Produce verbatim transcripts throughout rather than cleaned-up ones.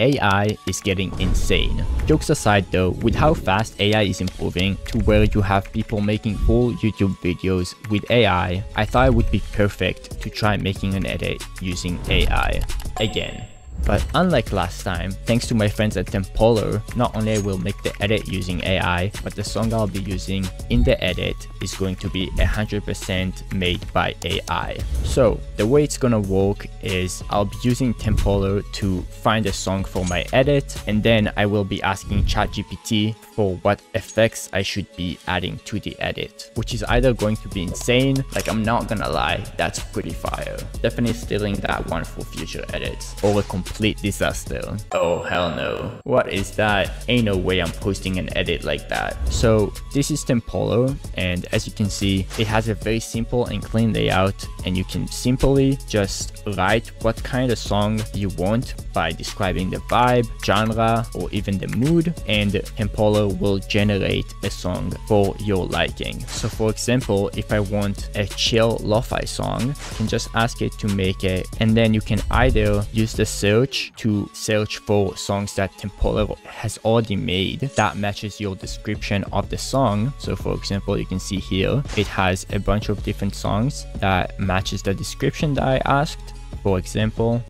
A I is getting insane. Jokes aside though, with how fast A I is improving to where you have people making full YouTube videos with A I, I thought it would be perfect to try making an edit using A I again. But unlike last time, thanks to my friends at Tempolor, not only I will make the edit using A I, but the song I'll be using in the edit is going to be one hundred percent made by A I. So the way it's gonna work is I'll be using Tempolor to find a song for my edit, and then I will be asking ChatGPT for what effects I should be adding to the edit, which is either going to be insane, like I'm not gonna lie, that's pretty fire. Definitely stealing that one for future edits, or a complete disaster. Oh hell no. What is that? Ain't no way I'm posting an edit like that. So this is Tempolor, and as you can see, it has a very simple and clean layout, and you can simply just write what kind of song you want by describing the vibe, genre, or even the mood, and Tempolor will generate a song for your liking. So for example, if I want a chill lo-fi song, you can just ask it to make it, and then you can either use the search to search for songs that Tempolor has already made that matches your description of the song. So for example, you can see here it has a bunch of different songs that matches the description that I asked. For example,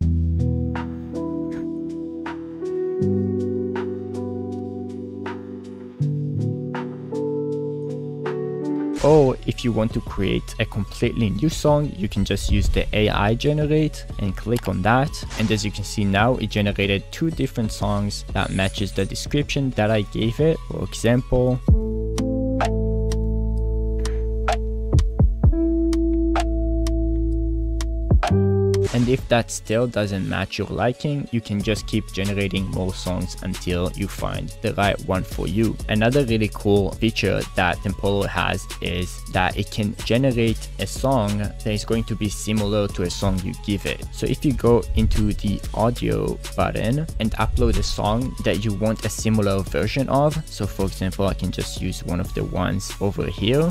or if you want to create a completely new song, you can just use the A I generate and click on that. And as you can see now, it generated two different songs that matches the description that I gave it. For example, and if that still doesn't match your liking, you can just keep generating more songs until you find the right one for you. Another really cool feature that Tempolor has is that it can generate a song that is going to be similar to a song you give it. So if you go into the audio button and upload a song that you want a similar version of, so for example, I can just use one of the ones over here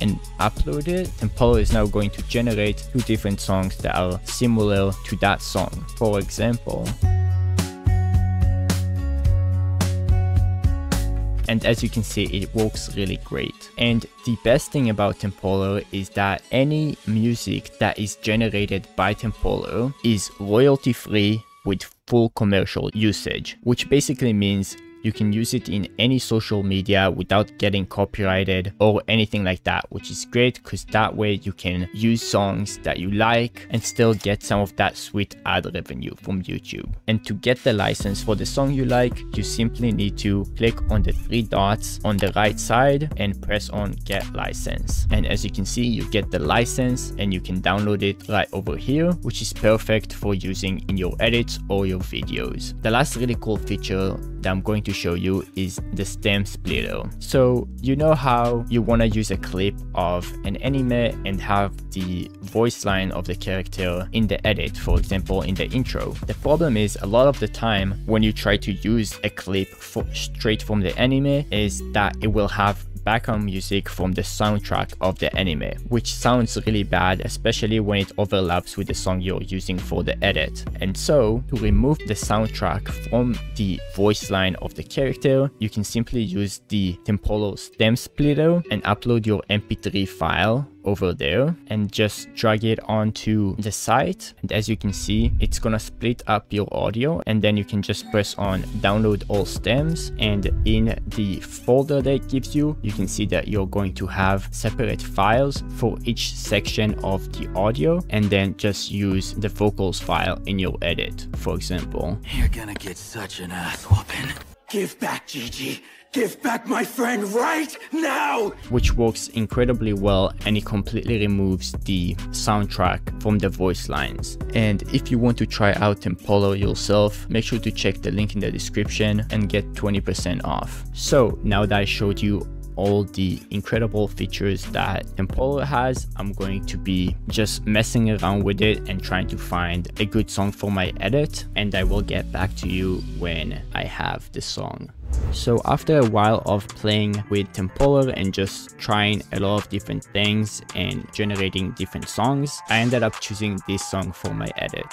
and upload it, Tempolor is now going to generate two different songs that are similar to that song. For example, and as you can see, it works really great. And the best thing about Tempolor is that any music that is generated by Tempolor is royalty free with full commercial usage, which basically means you can use it in any social media without getting copyrighted or anything like that, which is great because that way you can use songs that you like and still get some of that sweet ad revenue from YouTube. And to get the license for the song you like, you simply need to click on the three dots on the right side and press on Get License. And as you can see, you get the license and you can download it right over here, which is perfect for using in your edits or your videos. The last really cool feature that I'm going to to show you is the stem splitter. So you know how you want to use a clip of an anime and have the voice line of the character in the edit, for example in the intro. The problem is a lot of the time when you try to use a clip for straight from the anime is that it will have background music from the soundtrack of the anime, which sounds really bad, especially when it overlaps with the song you're using for the edit. And so to remove the soundtrack from the voice line of the character, you can simply use the Tempolor stem splitter and upload your M P three file over there and just drag it onto the site. And as you can see, it's gonna split up your audio, and then you can just press on download all stems, and in the folder that it gives you, you can see that you're going to have separate files for each section of the audio, and then just use the vocals file in your edit. For example, you're gonna get such an ass whooping. Give back, Gigi. Give back my friend right now! Which works incredibly well, and it completely removes the soundtrack from the voice lines. And if you want to try out Tempolor yourself, make sure to check the link in the description and get twenty percent off. So now that I showed you all the incredible features that Tempolor has, I'm going to be just messing around with it and trying to find a good song for my edit, and I will get back to you when I have the song. So after a while of playing with Tempolor and just trying a lot of different things and generating different songs, I ended up choosing this song for my edit.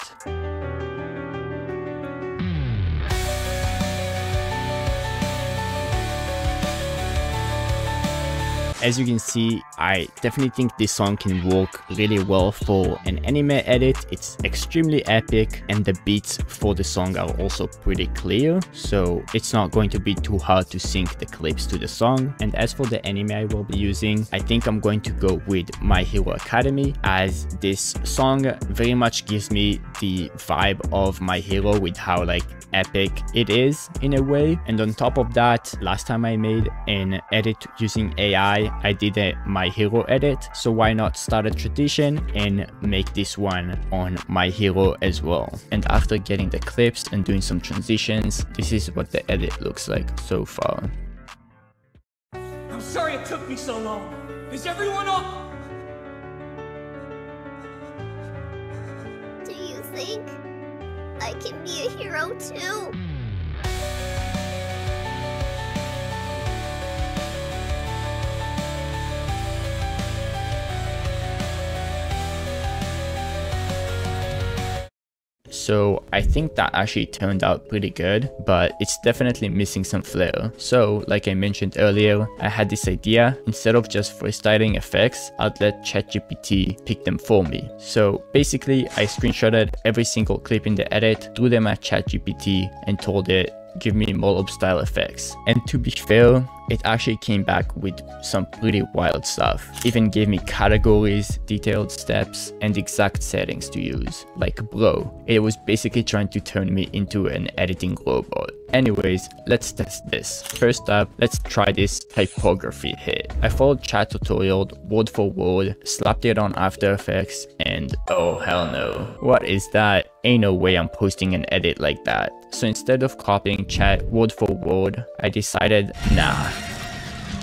As you can see, I definitely think this song can work really well for an anime edit. It's extremely epic and the beats for the song are also pretty clear, so it's not going to be too hard to sync the clips to the song. And as for the anime I will be using, I think I'm going to go with My Hero Academia, as this song very much gives me the vibe of My Hero with how like epic it is in a way. And on top of that, last time I made an edit using A I, I did a My Hero edit, so why not start a tradition and make this one on My Hero as well. And after getting the clips and doing some transitions, this is what the edit looks like so far. I'm sorry it took me so long. Is everyone up? Do you think I can be a hero too? So I think that actually turned out pretty good, but it's definitely missing some flair. So like I mentioned earlier, I had this idea, instead of just freestyling effects, I'd let ChatGPT pick them for me. So basically I screenshotted every single clip in the edit, threw them at ChatGPT and told it, give me mob style effects. And to be fair, it actually came back with some pretty wild stuff. Even gave me categories, detailed steps, and exact settings to use. Like bro, it was basically trying to turn me into an editing robot. Anyways, let's test this. First up, let's try this typography hit. I followed chat tutorial word for word, slapped it on After Effects, and oh hell no. What is that? Ain't no way I'm posting an edit like that. So instead of copying chat word for word, I decided, nah,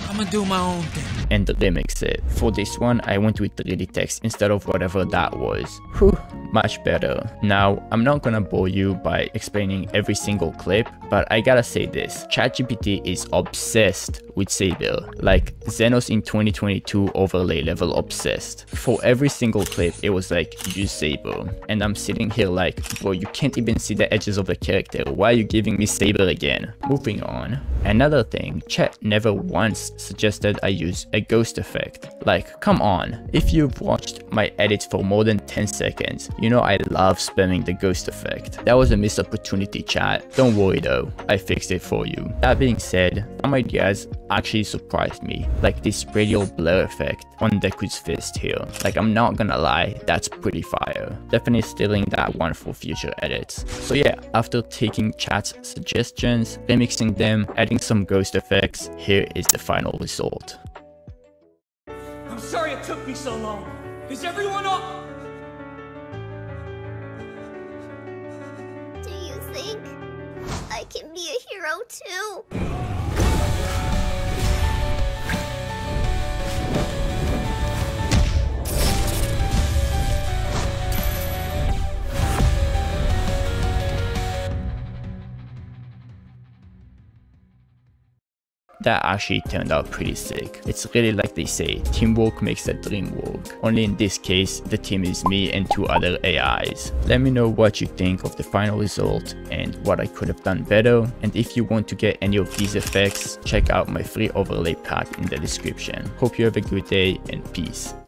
I'm gonna do my own thing and remix it. For this one, I went with three D text instead of whatever that was. Whew, much better. Now, I'm not gonna bore you by explaining every single clip, but I gotta say this, ChatGPT is obsessed with Saber, like Xenos in twenty twenty-two overlay level obsessed. For every single clip, it was like, use Saber. And I'm sitting here like, bro, you can't even see the edges of the character. Why are you giving me Saber again? Moving on. Another thing, chat never once suggested I use a ghost effect. Like, come on. If you've watched my edits for more than ten seconds, you know I love spamming the ghost effect. That was a missed opportunity, chat. Don't worry though, I fixed it for you. That being said, some ideas actually surprised me. Like this radial blur effect on Deku's fist here. Like, I'm not gonna lie, that's pretty fire. Definitely stealing that one for future edits. So yeah, after taking chat's suggestions, remixing them, adding some ghost effects, here is the final result. I'm sorry it took me so long. Is everyone up? Do you think I can be a hero too? That actually turned out pretty sick. It's really like they say, teamwork makes the dream work. Only in this case, the team is me and two other A Is. Let me know what you think of the final result and what I could have done better. And if you want to get any of these effects, check out my free overlay pack in the description. Hope you have a good day and peace.